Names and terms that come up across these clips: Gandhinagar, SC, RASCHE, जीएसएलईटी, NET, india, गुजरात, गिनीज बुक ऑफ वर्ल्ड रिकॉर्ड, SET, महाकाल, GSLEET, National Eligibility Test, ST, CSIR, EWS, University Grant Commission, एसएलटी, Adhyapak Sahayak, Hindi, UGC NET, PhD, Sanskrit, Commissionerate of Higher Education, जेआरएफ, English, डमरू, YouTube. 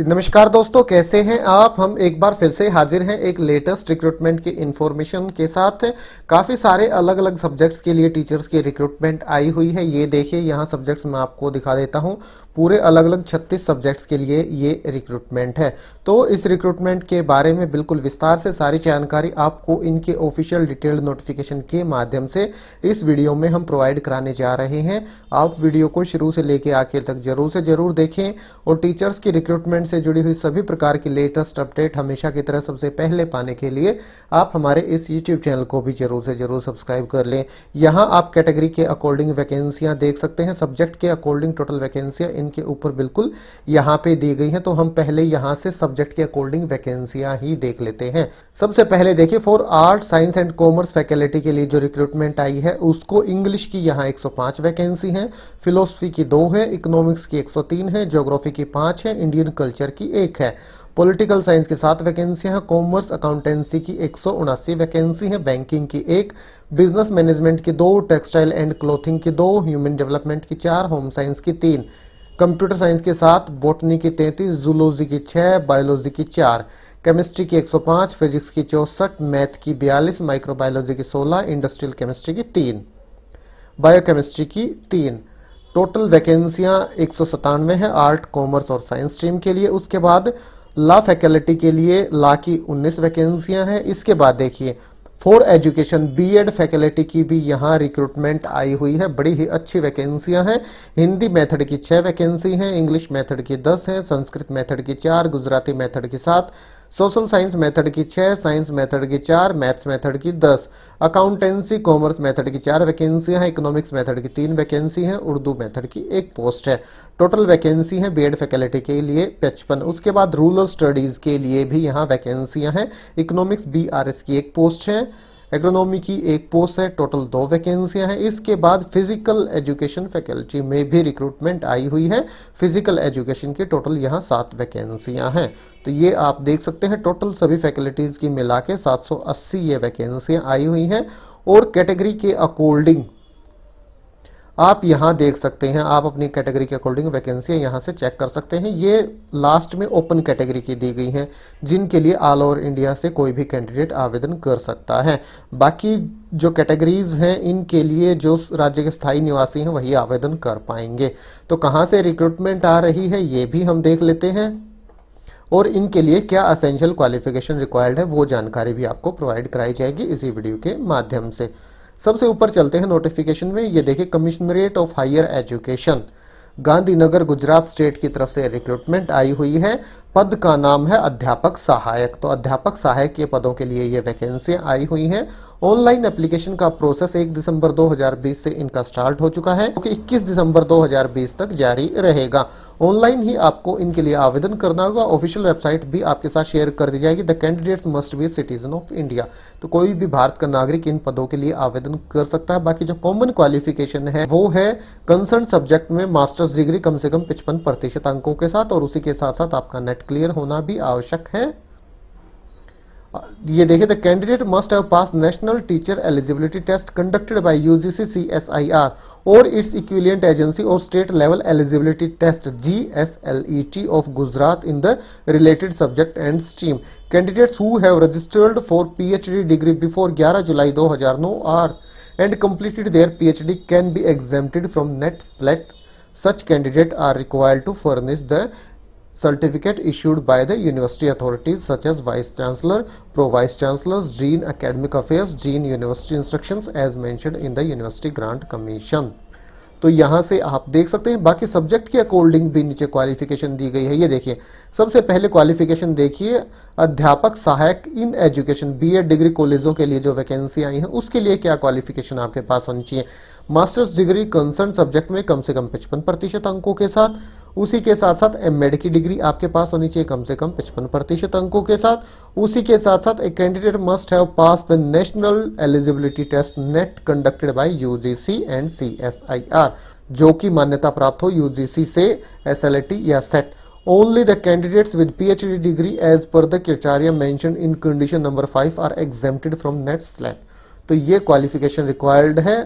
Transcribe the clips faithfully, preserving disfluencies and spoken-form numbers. नमस्कार दोस्तों, कैसे हैं आप। हम एक बार फिर से हाजिर हैं एक लेटेस्ट रिक्रूटमेंट की इन्फॉर्मेशन के साथ। काफ़ी सारे अलग अलग सब्जेक्ट्स के लिए टीचर्स की रिक्रूटमेंट आई हुई है। ये देखिए, यहाँ सब्जेक्ट्स मैं आपको दिखा देता हूँ। पूरे अलग अलग छत्तीस सब्जेक्ट्स के लिए ये रिक्रूटमेंट है। तो इस रिक्रूटमेंट के बारे में बिल्कुल विस्तार से सारी जानकारी आपको इनके ऑफिशियल डिटेल्ड नोटिफिकेशन के माध्यम से इस वीडियो में हम प्रोवाइड कराने जा रहे हैं। आप वीडियो को शुरू से लेकर आखिर तक जरूर से ज़रूर देखें और टीचर्स की रिक्रूटमेंट से जुड़ी हुई सभी प्रकार की लेटेस्ट अपडेट हमेशा की तरह सबसे पहले पाने के लिए आप हमारे इस YouTube चैनल को भी जरूर से जरूर सब्सक्राइब कर लें। यहां आप कैटेगरी के अकॉर्डिंग वैकेंसियां देख सकते हैं, सब्जेक्ट के अकॉर्डिंग टोटल वैकेंसियां इनके ऊपर बिल्कुल यहां पे दी गई हैं। तो हम पहले यहां से सब्जेक्ट के अकॉर्डिंग वैकेंसियां ही देख लेते हैं। सबसे पहले देखिए, for art science and commerce faculty के लिए जो रिक्रूटमेंट आई है उसको इंग्लिश की यहाँ एक सौ पांच वैकेंसी है, फिलोसफी की दो है, इकोनॉमिक्स की एक सौ तीन है, ज्योग्राफी की पांच है, इंडियन कल्चर की एक है। पॉलिटिकल साइंस के सात वैकेंसियां हैं, कॉमर्स अकाउंटेंसी की एक सौ उनासी वैकेंसी है, बैंकिंग की एक, बिजनेस मैनेजमेंट की दो, टेक्सटाइल एंड क्लोथिंग की दो, ह्यूमन डेवलपमेंट की चार, होम साइंस की तीन, कंप्यूटर साइंस के सात, बॉटनी की तैंतीस, जूलॉजी की छः, बायोलॉजी की चार, केमिस्ट्री की एक सौ पाँच, फिजिक्स की चौंसठ, मैथ की बयालीस, माइक्रोबायोलॉजी की सोलह, इंडस्ट्रियल केमिस्ट्री की तीन, बायोकेमिस्ट्री की तीन। टोटल वैकेंसियां एक सौ सतानवे है आर्ट कॉमर्स और साइंस स्ट्रीम के लिए। उसके बाद लॉ फैकल्टी के लिए लॉ की उन्नीस वैकेंसियां हैं। इसके बाद देखिए, फॉर एजुकेशन बीएड फैकल्टी की भी यहाँ रिक्रूटमेंट आई हुई है। बड़ी ही अच्छी वैकेंसियां हैं। हिंदी मेथड की छः वैकेंसी हैं, इंग्लिश मेथड की दस हैं, संस्कृत मेथड की चार, गुजराती मेथड की सात, सोशल साइंस मेथड की छः, साइंस मेथड की चार, मैथ्स मेथड की दस, अकाउंटेंसी कॉमर्स मेथड की चार वैकेंसी हैं, इकोनॉमिक्स मेथड की तीन वैकेंसी हैं, उर्दू मेथड की एक पोस्ट है। टोटल वैकेंसी है बीएड फैकल्टी के लिए पचपन। उसके बाद रूरल स्टडीज़ के लिए भी यहाँ वैकेंसियाँ हैं। इकोनॉमिक्स बीआरएस की एक पोस्ट है, एग्रोनॉमी की एक पोस्ट है, टोटल दो वैकेंसियां हैं। इसके बाद फिजिकल एजुकेशन फैकल्टी में भी रिक्रूटमेंट आई हुई है। फिजिकल एजुकेशन की टोटल यहां सात वैकेंसियां हैं। तो ये आप देख सकते हैं, टोटल सभी फैकल्टीज़ की मिला के सात सौ अस्सी ये वैकेंसियाँ आई हुई हैं। और कैटेगरी के अकॉर्डिंग आप यहाँ देख सकते हैं, आप अपनी कैटेगरी के अकॉर्डिंग वैकेंसी यहाँ से चेक कर सकते हैं। ये लास्ट में ओपन कैटेगरी की दी गई हैं, जिनके लिए ऑल ओवर इंडिया से कोई भी कैंडिडेट आवेदन कर सकता है। बाकी जो कैटेगरीज हैं इनके लिए जो राज्य के स्थायी निवासी हैं वही आवेदन कर पाएंगे। तो कहाँ से रिक्रूटमेंट आ रही है ये भी हम देख लेते हैं और इनके लिए क्या असेंशियल क्वालिफिकेशन रिक्वायर्ड है वो जानकारी भी आपको प्रोवाइड कराई जाएगी इसी वीडियो के माध्यम से। सबसे ऊपर चलते हैं नोटिफिकेशन में। ये देखिए, commissionerate of higher education Gandhinagar गुजरात state की तरफ से रिक्रूटमेंट आई हुई है। पद का नाम है अध्यापक सहायक। तो अध्यापक सहायक के पदों के लिए ये वैकेंसियाँ आई हुई हैं। ऑनलाइन एप्लीकेशन का प्रोसेस एक दिसंबर दो हज़ार बीस से इनका स्टार्ट हो चुका है, क्योंकि इक्कीस दिसंबर दो हज़ार बीस तक जारी रहेगा। ऑनलाइन ही आपको इनके लिए आवेदन करना होगा। ऑफिशियल वेबसाइट भी आपके साथ शेयर कर दी जाएगी। The candidates must be citizen of India. तो कोई भी भारत का नागरिक इन पदों के लिए आवेदन कर सकता है। बाकी जो कॉमन क्वालिफिकेशन है वो है कंसर्न सब्जेक्ट में मास्टर्स डिग्री कम से कम पचपन प्रतिशत अंकों के साथ, और उसी के साथ साथ आपका नेट क्लियर होना भी आवश्यक है। ये देखिए, the candidate must have pass national teacher eligibility test conducted by UGC CSIR और इट्स इक्विवेलेंट एजेंसी और state level eligibility test जीएसएलईटी of गुजरात in the related subject and stream. Candidates who have registered for PhD degree before ग्यारह जुलाई दो हज़ार नौ are and completed their PhD can be exempted from NET SLET. Such candidate are required to furnish the certificate issued by the university authorities such as vice chancellor, pro vice chancellors, dean academic affairs, dean university instructions as mentioned in the university grant commission। तो यहाँ से आप देख सकते हैं। बाकी subject के according भी नीचे क्वालिफिकेशन दी गई है। ये देखिए, सबसे पहले क्वालिफिकेशन देखिए, अध्यापक सहायक इन एजुकेशन बीएड डिग्री कॉलेजों के लिए जो वैकेंसी आई है उसके लिए क्या क्वालिफिकेशन आपके पास होनी चाहिए। मास्टर्स डिग्री कंसर्न सब्जेक्ट में कम से कम पचपन प्रतिशत अंकों के साथ, उसी के साथ साथ एम एड की डिग्री आपके पास होनी चाहिए कम से कम पचपन प्रतिशत अंकों के साथ। उसी के साथ साथ a candidate must have pass the national eligibility test NET conducted by UGC and CSIR, जो कि मान्यता प्राप्त हो यूजीसी से, एसएलटी या SET. Only the candidates with PhD degree as per the criteria mentioned in condition number five are exempted from net slab। तो ये qualification required है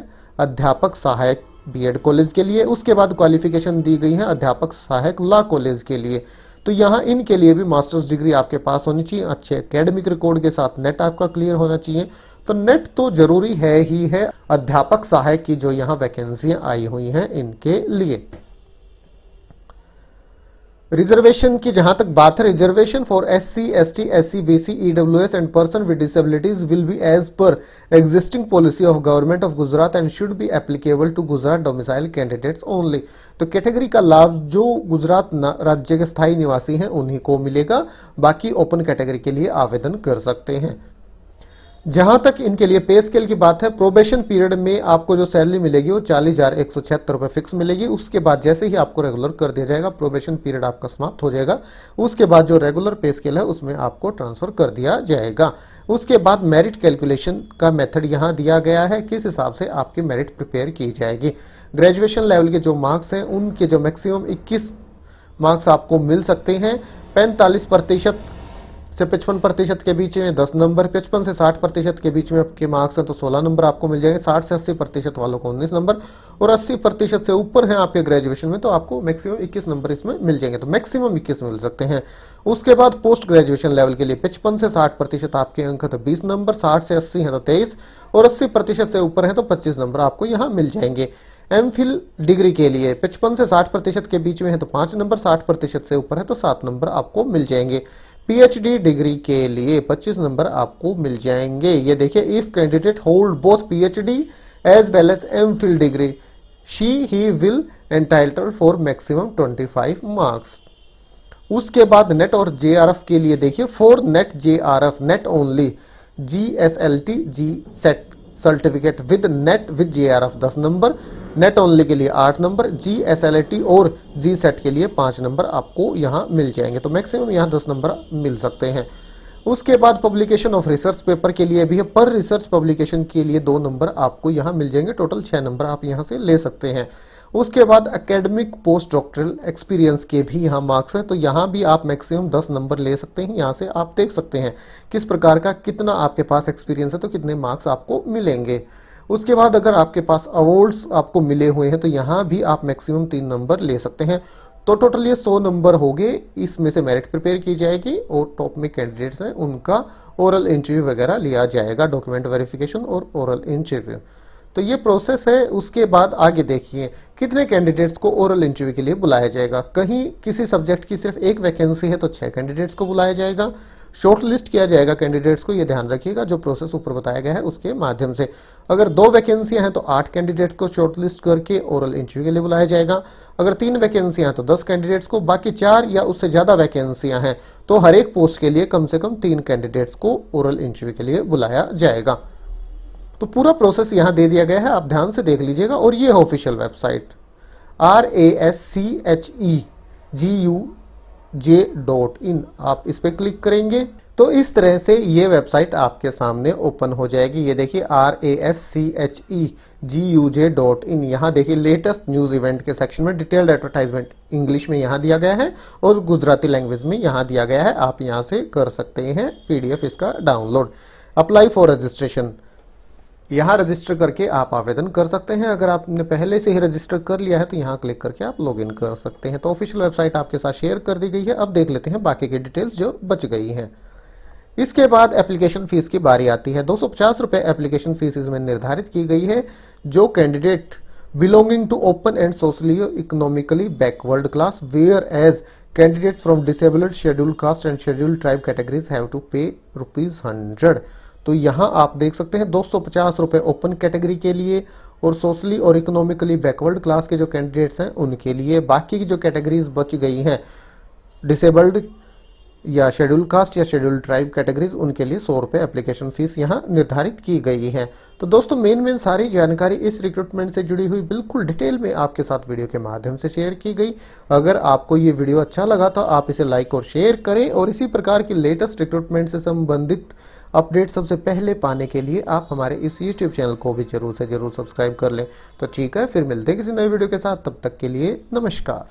अध्यापक सहायक बीएड कॉलेज के लिए। उसके बाद क्वालिफिकेशन दी गई है अध्यापक सहायक लॉ कॉलेज के लिए। तो यहाँ इनके लिए भी मास्टर्स डिग्री आपके पास होनी चाहिए, अच्छे एकेडमिक रिकॉर्ड के साथ नेट आपका क्लियर होना चाहिए। तो नेट तो जरूरी है ही है अध्यापक सहायक की जो यहाँ वैकेंसियां आई हुई हैं इनके लिए। रिजर्वेशन की जहां तक बात है, reservation for SC, ST, SC, BC, EWS and person with disabilities will be as per existing policy of government of गुजरात and should be applicable to गुजरात domicile candidates only. तो कैटेगरी का लाभ जो गुजरात राज्य के स्थायी निवासी हैं उन्हीं को मिलेगा, बाकी ओपन कैटेगरी के लिए आवेदन कर सकते हैं। जहां तक इनके लिए पे स्केल की बात है, प्रोबेशन पीरियड में आपको जो सैलरी मिलेगी वो चालीस हजार एक सौ छिहत्तर रुपये फिक्स मिलेगी। उसके बाद जैसे ही आपको रेगुलर कर दिया जाएगा, प्रोबेशन पीरियड आपका समाप्त हो जाएगा, उसके बाद जो रेगुलर पे स्केल है उसमें आपको ट्रांसफर कर दिया जाएगा। उसके बाद मेरिट कैलकुलेशन का मेथड यहाँ दिया गया है, किस हिसाब से आपकी मेरिट प्रिपेयर की जाएगी। ग्रेजुएशन लेवल के जो मार्क्स हैं उनके जो मैक्सिमम इक्कीस मार्क्स आपको मिल सकते हैं। पैंतालीस प्रतिशत से पचपन प्रतिशत के बीच में दस नंबर, पचपन से साठ प्रतिशत के बीच में आपके मार्क्स हैं तो सोलह नंबर आपको मिल जाएंगे, साठ से अस्सी प्रतिशत वालों को उन्नीस नंबर, और अस्सी प्रतिशत से ऊपर हैं आपके ग्रेजुएशन में तो आपको मैक्सिमम इक्कीस नंबर इसमें मिल जाएंगे, तो मैक्सिमम इक्कीस मिल सकते हैं। उसके बाद पोस्ट ग्रेजुएशन लेवल के लिए पचपन से साठ प्रतिशत आपके अंक है तो बीस नंबर, साठ से अस्सी हैं तो तेईस, और अस्सी प्रतिशत से ऊपर हैं तो पच्चीस नंबर आपको यहाँ मिल जाएंगे। एम.Phil डिग्री के लिए पचपन से साठ प्रतिशत के बीच में है तो पाँच नंबर, साठ प्रतिशत से ऊपर है तो सात नंबर आपको मिल जाएंगे। पीएचडी डिग्री के लिए पच्चीस नंबर आपको मिल जाएंगे। ये देखिए, if candidate hold both PhD as well as एम.Phil degree she he will entitle for maximum पच्चीस मार्क्स। उसके बाद नेट और जेआरएफ के लिए देखिए, for NET जेआरएफ NET only GSLET G SET certificate with NET with जेआरएफ दस नंबर, नेट ओनली के लिए आठ नंबर, जीएसएलटी और जी सेट के लिए पाँच नंबर आपको यहाँ मिल जाएंगे, तो मैक्सिमम यहाँ दस नंबर मिल सकते हैं। उसके बाद पब्लिकेशन ऑफ रिसर्च पेपर के लिए भी है, पर रिसर्च पब्लिकेशन के लिए दो नंबर आपको यहाँ मिल जाएंगे, टोटल छः नंबर आप यहाँ से ले सकते हैं। उसके बाद एकेडमिक पोस्ट डॉक्टरल एक्सपीरियंस के भी यहाँ मार्क्स हैं तो यहाँ भी आप मैक्सिमम दस नंबर ले सकते हैं। यहाँ से आप देख सकते हैं किस प्रकार का कितना आपके पास एक्सपीरियंस है तो कितने मार्क्स आपको मिलेंगे। उसके बाद अगर आपके पास अवार्ड्स आपको मिले हुए हैं तो यहाँ भी आप मैक्सिमम तीन नंबर ले सकते हैं, तो टोटल ये सौ नंबर हो गए। इसमें से मेरिट प्रिपेयर की जाएगी और टॉप में कैंडिडेट्स हैं उनका ओरल इंटरव्यू वगैरह लिया जाएगा, डॉक्यूमेंट वेरिफिकेशन और ओरल इंटरव्यू, तो ये प्रोसेस है। उसके बाद आगे देखिए कितने कैंडिडेट्स को ओरल इंटरव्यू के लिए बुलाया जाएगा। कहीं किसी सब्जेक्ट की सिर्फ एक वैकेंसी है तो छः कैंडिडेट्स को बुलाया जाएगा, शॉर्ट लिस्ट किया जाएगा कैंडिडेट्स को, ये ध्यान रखिएगा जो प्रोसेस ऊपर बताया गया है उसके माध्यम से। अगर दो वैकेंसियां हैं तो आठ कैंडिडेट्स को शॉर्ट लिस्ट करके ओरल इंटरव्यू के लिए बुलाया जाएगा। अगर तीन वैकेंसियां हैं तो दस कैंडिडेट्स को, बाकी चार या उससे ज़्यादा वैकेंसियां हैं तो हर एक पोस्ट के लिए कम से कम तीन कैंडिडेट्स को ओरल इंटरव्यू के लिए बुलाया जाएगा। तो पूरा प्रोसेस यहाँ दे दिया गया है, आप ध्यान से देख लीजिएगा। और ये है official website R A S C H E G U J dot in, आप इस पर क्लिक करेंगे तो इस तरह से ये वेबसाइट आपके सामने ओपन हो जाएगी। ये देखिए R A S C H E G U J dot in, यहाँ देखिए लेटेस्ट न्यूज़ इवेंट के सेक्शन में डिटेल्ड एडवर्टाइजमेंट इंग्लिश में यहाँ दिया गया है और गुजराती लैंग्वेज में यहाँ दिया गया है, आप यहाँ से कर सकते हैं पी डी एफ इसका डाउनलोड। अप्लाई फॉर रजिस्ट्रेशन, यहाँ रजिस्टर करके आप आवेदन कर सकते हैं। अगर आपने पहले से ही रजिस्टर कर लिया है तो यहाँ क्लिक करके आप लॉगिन कर सकते हैं। तो ऑफिशियल वेबसाइट आपके साथ शेयर कर दी गई है, अब देख लेते हैं बाकी की डिटेल्स जो बच गई हैं। इसके बाद एप्लीकेशन फ़ीस की बारी आती है। दो सौ पचास रुपये एप्लीकेशन फ़ीस इसमें निर्धारित की गई है। जो candidate belonging to open and सोशलियो economically backward class whereas candidates from disabled schedule caste and schedule tribe categories have to pay rupees hundred. तो यहाँ आप देख सकते हैं दो सौ पचास रुपये ओपन कैटेगरी के लिए और सोशली और इकोनॉमिकली बैकवर्ड क्लास के जो कैंडिडेट्स हैं उनके लिए। बाकी की जो कैटेगरीज बच गई हैं डिसेबल्ड या शेड्यूल कास्ट या शेड्यूल ट्राइब कैटेगरीज, उनके लिए सौ रुपये एप्लीकेशन फ़ीस यहाँ निर्धारित की गई है। तो दोस्तों मेन मेन सारी जानकारी इस रिक्रूटमेंट से जुड़ी हुई बिल्कुल डिटेल में आपके साथ वीडियो के माध्यम से शेयर की गई। अगर आपको ये वीडियो अच्छा लगा तो आप इसे लाइक और शेयर करें, और इसी प्रकार की लेटेस्ट रिक्रूटमेंट से संबंधित अपडेट सबसे पहले पाने के लिए आप हमारे इस यूट्यूब चैनल को भी जरूर से जरूर सब्सक्राइब कर लें। तो ठीक है, फिर मिलते हैं किसी नए वीडियो के साथ, तब तक के लिए नमस्कार।